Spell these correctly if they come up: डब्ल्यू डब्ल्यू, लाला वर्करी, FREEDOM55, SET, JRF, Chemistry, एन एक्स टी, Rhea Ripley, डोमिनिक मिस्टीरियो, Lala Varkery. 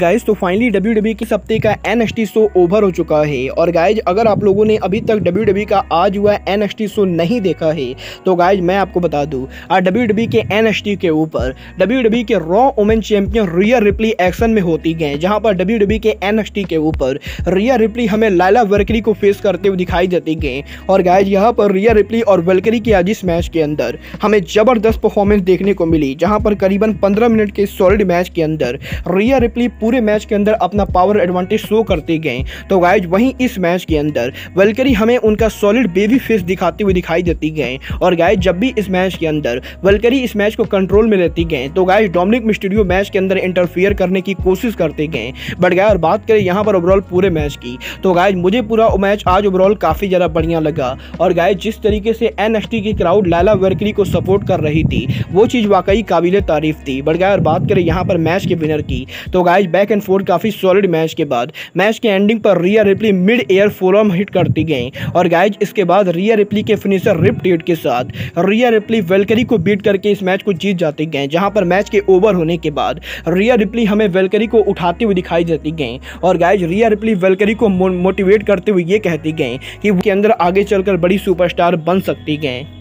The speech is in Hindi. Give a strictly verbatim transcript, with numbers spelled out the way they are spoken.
गाइज तो फाइनली डब्ल्यू डब्ल्यू के हफ्ते का एन एक्स टी show over हो चुका है। और गाइज अगर आप लोगों ने अभी तक डब्ल्यू डब्ल्यू का आज हुआ एन एक्स टी शो नहीं देखा है तो गाइज मैं आपको बता दूँ आज डब्ल्यू डब्ल्यू के एन एक्स टी के ऊपर डब्ल्यू डब्ल्यू के Raw women champion Rhea Ripley action में होती गए, जहाँ पर डब्ल्यू डब्ल्यू के एन एक्स टी के ऊपर रिया रिप्ली हमें लाला वर्करी को फेस करते हुए दिखाई देती गए। और गाइज यहाँ पर रिया रिप्ली और वर्करी की आज इस मैच के अंदर हमें जबरदस्त परफॉर्मेंस देखने को मिली, जहाँ पर करीबन पंद्रह मिनट के सॉलिड मैच के अंदर रिया रिप्ली पूरे मैच के अंदर अपना पावर एडवांटेज शो करते गए। तो गाइज वहीं इस मैच के अंदर वर्करी हमें उनका सॉलिड बेबी फेस दिखाते हुए दिखाई देती गए। और गाइज जब भी इस मैच के अंदर वर्करी इस मैच को कंट्रोल में लेती गए तो गाइज डोमिनिक मिस्टीरियो मैच के अंदर इंटरफियर करने की कोशिश करते गए। बट गाइज और बात करें यहाँ पर ओवरऑल पूरे मैच की तो गाइज मुझे पूरा मैच आज ओवरऑल काफी ज्यादा बढ़िया लगा। और गाइज जिस तरीके से एन एक्स टी की क्राउड लाला वर्करी को सपोर्ट कर रही थी वो चीज वाकई काबिल तारीफ थी। बट गाइज और बात करें यहाँ पर मैच के विनर की तो गाइज बैक एंड फोर्थ काफी सॉलिड मैच के बाद मैच के एंडिंग पर Rhea Ripley mid air forearm hit करती गई। और गाइज इसके बाद रिया रिप्ली के फिनिशर रिप टाइड के साथ रिया रिप्ली वर्करी को बीट करके इस मैच को जीत जाती गई, जहां पर मैच के ओवर होने के बाद रिया रिप्ली हमें वर्करी को उठाते हुए दिखाई देती गई। और गाइज रिया रिप्ली वर्करी को मोटिवेट करते हुए ये कहती गई कि उसके अंदर आगे चलकर बड़ी सुपरस्टार बन सकती गई।